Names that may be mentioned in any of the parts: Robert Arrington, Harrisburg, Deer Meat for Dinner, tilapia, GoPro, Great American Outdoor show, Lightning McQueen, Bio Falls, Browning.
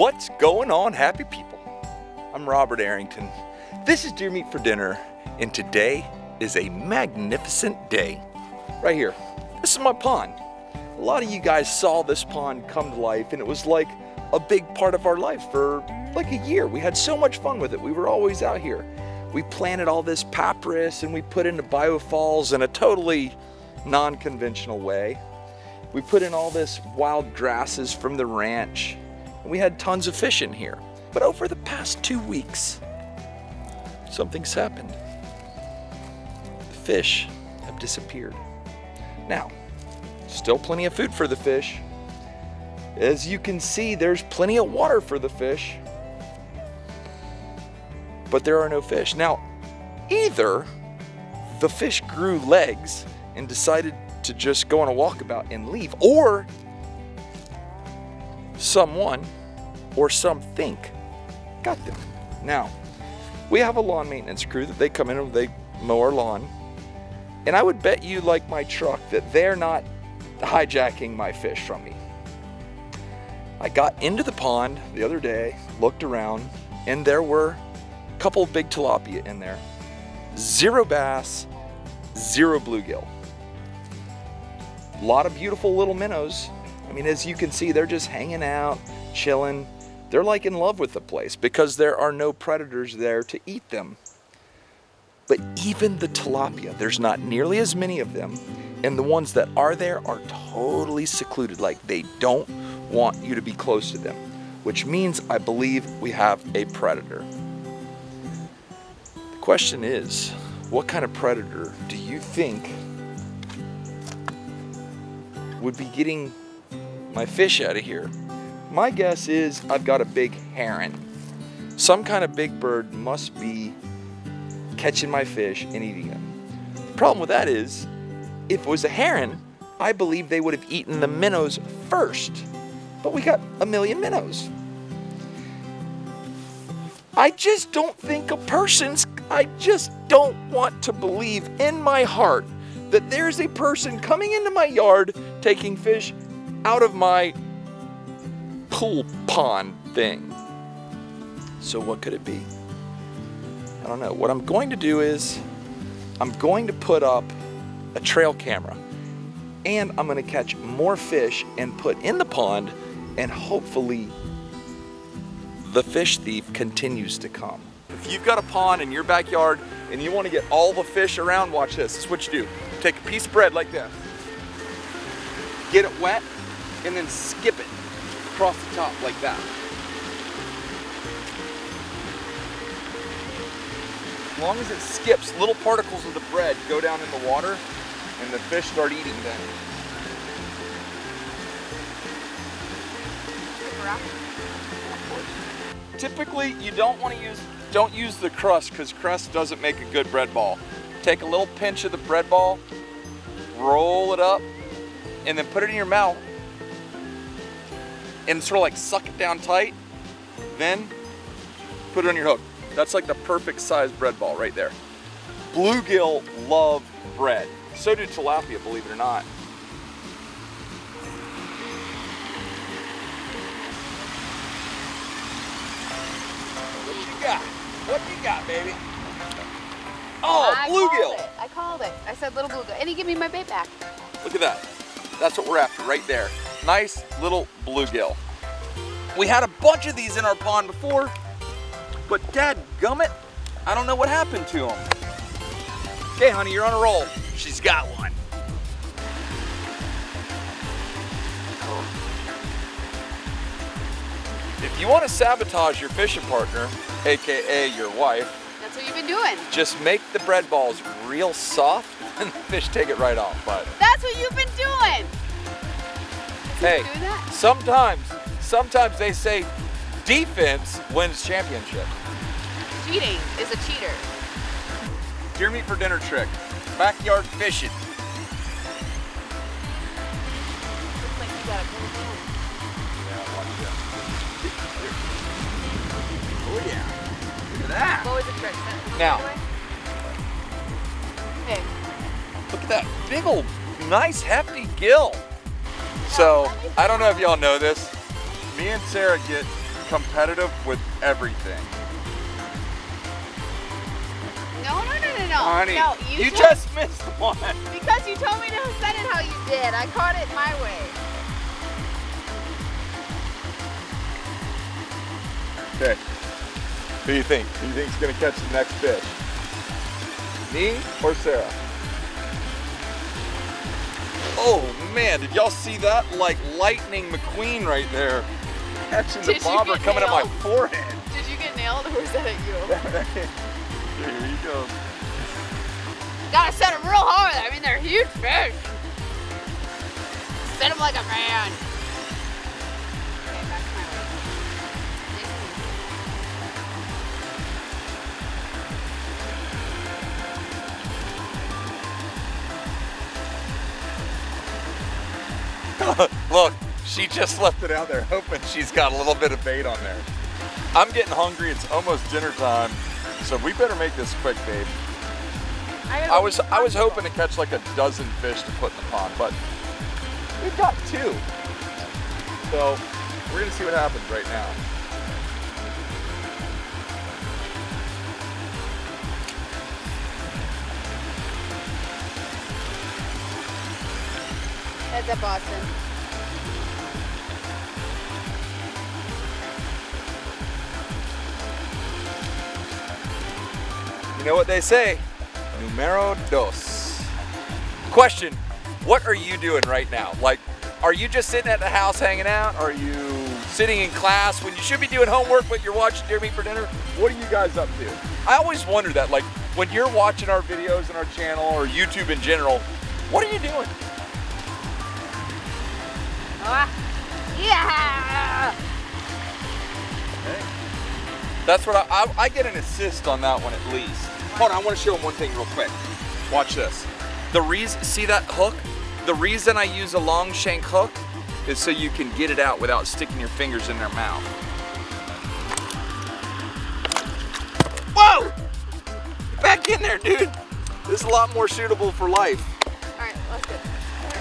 What's going on, happy people? I'm Robert Arrington. This is Deer Meat for Dinner, and today is a magnificent day. Right here, this is my pond. A lot of you guys saw this pond come to life, and it was like a big part of our life for like a year. We had so much fun with it. We were always out here. We planted all this papyrus, and we put into Bio Falls in a totally non-conventional way. We put in all this wild grasses from the ranch, and we had tons of fish in here. But over the past 2 weeks, something's happened. The fish have disappeared. Now, still plenty of food for the fish. As you can see, there's plenty of water for the fish, but there are no fish. Now, either the fish grew legs and decided to just go on a walkabout and leave, or someone or something got them. Now, we have a lawn maintenance crew that they come in and they mow our lawn, and I would bet you, like my truck, that they're not hijacking my fish from me. I got into the pond the other day, looked around, and there were a couple big tilapia in there. Zero bass, zero bluegill. A lot of beautiful little minnows. I mean, as you can see, they're just hanging out, chilling. They're like in love with the place because there are no predators there to eat them. But even the tilapia, there's not nearly as many of them. And the ones that are there are totally secluded. Like, they don't want you to be close to them, which means I believe we have a predator. The question is, what kind of predator do you think would be getting my fish out of here? My guess is I've got a big heron. Some kind of big bird must be catching my fish and eating them. The problem with that is, if it was a heron, I believe they would have eaten the minnows first, but we got a million minnows. I just don't think I just don't want to believe in my heart that there's a person coming into my yard taking fish out of my pool pond thing. So what could it be? I don't know. What I'm going to do is I'm going to put up a trail camera, and I'm going to catch more fish and put in the pond, and hopefully the fish thief continues to come. If you've got a pond in your backyard and you want to get all the fish around, watch this. This is what you do. Take a piece of bread like this, get it wet, and then skip it across the top like that. As long as it skips, little particles of the bread go down in the water and the fish start eating them. Typically, you don't use the crust, because crust doesn't make a good bread ball. Take a little pinch of the bread ball, roll it up, and then put it in your mouth and sort of like suck it down tight, then put it on your hook. That's like the perfect size bread ball right there. Bluegill love bread. So do tilapia, believe it or not. What you got? What you got, baby? Oh, bluegill! I called it. I said little bluegill. And he gave me my bait back. Look at that. That's what we're after right there. Nice little bluegill. We had a bunch of these in our pond before, but dadgummit, I don't know what happened to them. Okay, honey, you're on a roll. She's got one. If you want to sabotage your fishing partner, AKA your wife, that's what you've been doing. Just make the bread balls real soft and the fish take it right off. But that's what you've been doing. Hey, sometimes they say defense wins championship. Cheating is a cheater. Deer Meat for Dinner trick. Backyard fishing. Looks like you got a cool phone. Yeah, watch out. Oh yeah. Look at that. What was the trick? Now. Okay. Look at that big old nice hefty gill. So, I don't know if y'all know this, me and Sarah get competitive with everything. No. Honey, no, you just missed one. Because you told me to have said it how you did. I caught it my way. Okay. Who do you think? Who do you think's gonna catch the next fish? Me or Sarah? Oh man, did y'all see that? Like Lightning McQueen right there. Catching the bobber coming at my forehead. Did you get nailed or was that at you? Here you go. Gotta set them real hard. I mean, they're huge fish. Set them like a man. Okay, back to my way. Look, she just left it out there, hoping she's got a little bit of bait on there. I'm getting hungry. It's almost dinner time, so we better make this quick, babe. I was hoping to catch like a dozen fish to put in the pond, but we've got two. So we're gonna see what happens right now. That's a Boston. You know what they say? Numero dos. Question, what are you doing right now? Like, are you just sitting at the house hanging out? Are you sitting in class when you should be doing homework but you're watching Deer Meat for Dinner? What are you guys up to? I always wonder that, like, when you're watching our videos on our channel or YouTube in general, what are you doing? Yeah! Okay. That's what I get an assist on that one at least. Hold on, I want to show them one thing real quick. Watch this. The reason, see that hook? The reason I use a long shank hook is so you can get it out without sticking your fingers in their mouth. Whoa! Back in there, dude. This is a lot more suitable for life. All right, let's go.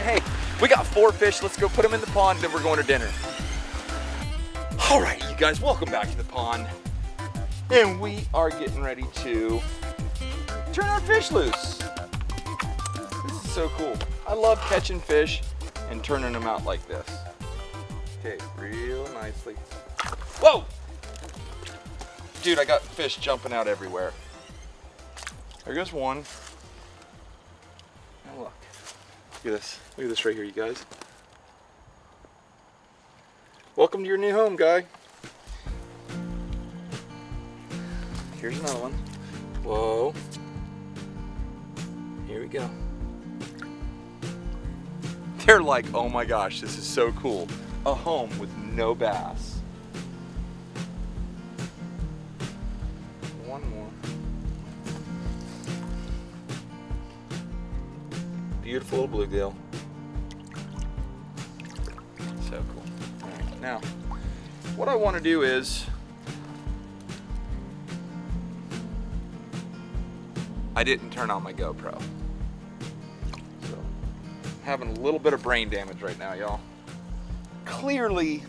Hey, we got 4 fish. Let's go put them in the pond, then we're going to dinner. All right, you guys, welcome back to the pond. And we are getting ready to turn our fish loose. This is so cool. I love catching fish and turning them out like this. Okay, real nicely. Whoa! Dude, I got fish jumping out everywhere. There goes one. Now look. Look at this. Look at this right here, you guys. Welcome to your new home, guy. Here's another one. Whoa. Here we go. They're like, oh my gosh, this is so cool. A home with no bass. One more. Beautiful little bluegill. So cool. All right, now, what I want to do is, I didn't turn on my GoPro. So, I'm having a little bit of brain damage right now, y'all. Clearly,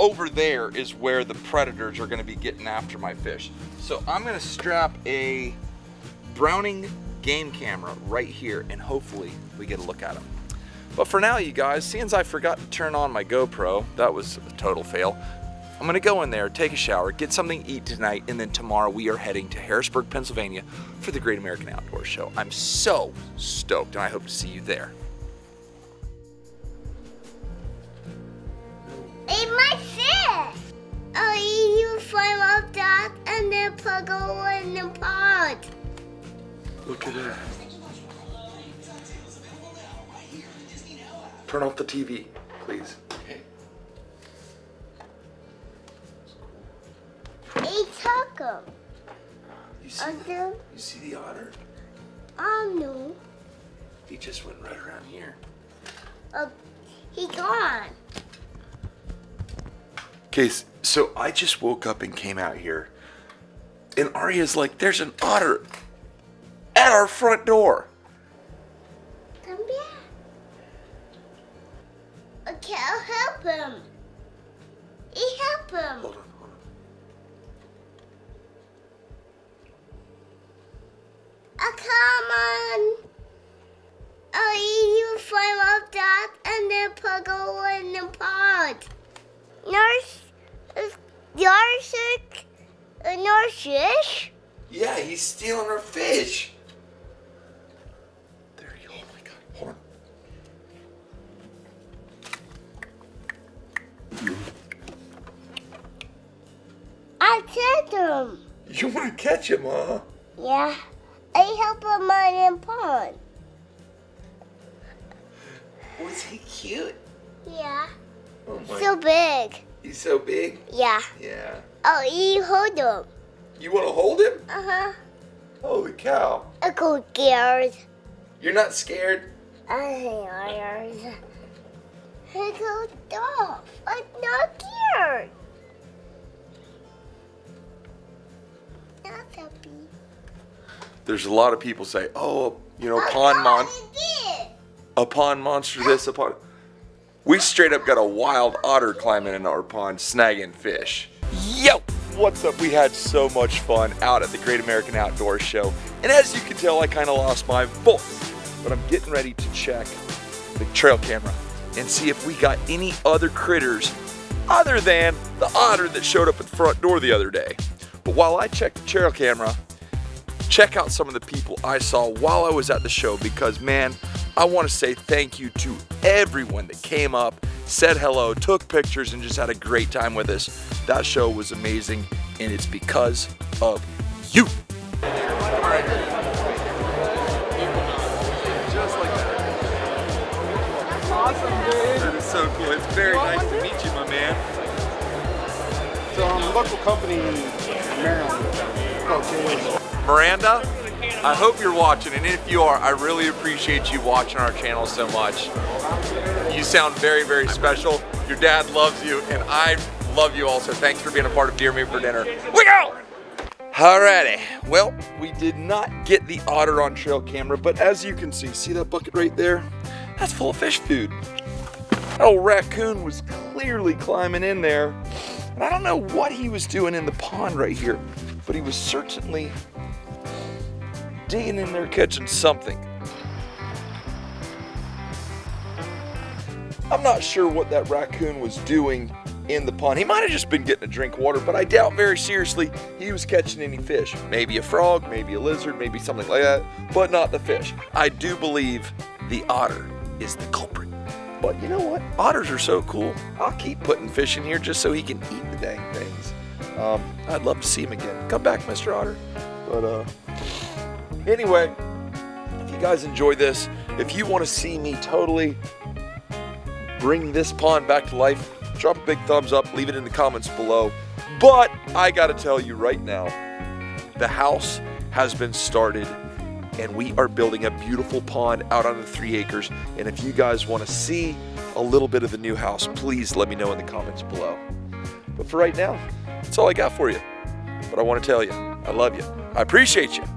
over there is where the predators are gonna be getting after my fish. So I'm gonna strap a Browning game camera right here and hopefully we get a look at them. But for now, you guys, seeing as I forgot to turn on my GoPro, that was a total fail. I'm gonna go in there, take a shower, get something to eat tonight, and then tomorrow we are heading to Harrisburg, Pennsylvania for the Great American Outdoor Show. I'm so stoked and I hope to see you there. Eat my fish! I'll eat you from up dock and then plug over in the pond. Look at that. Turn off the TV, please. You see the otter? No. He just went right around here. He gone. Okay, so I just woke up and came out here. And Aria's like, there's an otter at our front door. Come back. Okay, I'll help him. He helped him. stealing our fish? Yeah, he's stealing our fish. There you go. Oh my God. Hold on. I catch him. You want to catch him, huh? Yeah. I help him out in pond. Was he cute? Yeah. Oh my. So big. He's so big? Yeah. Yeah. Oh, you hold him. You want to hold him? Uh-huh. Holy cow. I go scared. You're not scared? I am scared. I go dog. I'm not scared. Not happy. There's a lot of people say, oh, you know, pond monster. A pond monster this, a pond. We straight up got a wild otter climbing in our pond, snagging fish. Yo, what's up? We had so much fun out at the Great American Outdoor Show. And as you can tell, I kind of lost my voice, but I'm getting ready to check the trail camera and see if we got any other critters other than the otter that showed up at the front door the other day. But while I check the trail camera, check out some of the people I saw while I was at the show, because man, I want to say thank you to everyone that came up, said hello, took pictures, and just had a great time with us. That show was amazing, and it's because of you. All right. Just like that. Awesome, dude. That is so cool. It's very nice to meet you, my man. So I'm a local company in Maryland. Okay. Miranda, I hope you're watching, and if you are, I really appreciate you watching our channel so much. You sound very, very special. Your dad loves you, and I love you also. Thanks for being a part of Deer Meat for Dinner. We go! Alrighty, well, we did not get the otter on trail camera, but as you can see that bucket right there? That's full of fish food. That old raccoon was clearly climbing in there, and I don't know what he was doing in the pond right here, but he was certainly digging in there, catching something. I'm not sure what that raccoon was doing in the pond. He might have just been getting a drink of water, but I doubt very seriously he was catching any fish. Maybe a frog, maybe a lizard, maybe something like that, but not the fish. I do believe the otter is the culprit. But you know what? Otters are so cool. I'll keep putting fish in here just so he can eat the dang things. I'd love to see him again. Come back, Mr. Otter. But anyway, if you guys enjoy this, if you want to see me totally bring this pond back to life, drop a big thumbs up, leave it in the comments below. But I gotta tell you right now, the house has been started and we are building a beautiful pond out on the 3 acres. And if you guys want to see a little bit of the new house, please let me know in the comments below. But for right now, that's all I got for you. But I want to tell you, I love you. I appreciate you.